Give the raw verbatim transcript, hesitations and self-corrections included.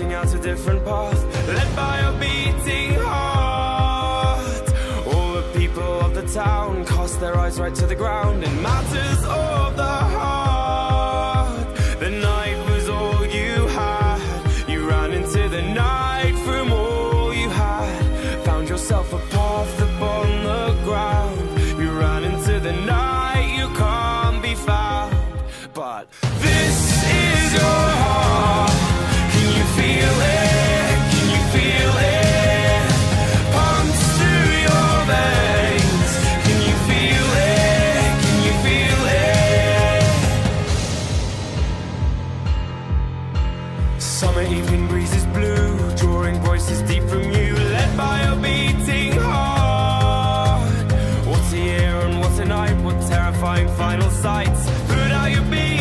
blazing out a different path, led by a beating heart. All the people of the town cast their eyes right to the ground. In matters of the heart, the night was all you had. You ran into the night from all you had, found yourself a path upon the ground. You ran into the night, you can't be found, but this is your heart. Summer evening breezes blue, drawing voices deep from you, led by a beating heart. What a year and what a night, what terrifying final sights. Put out your beat.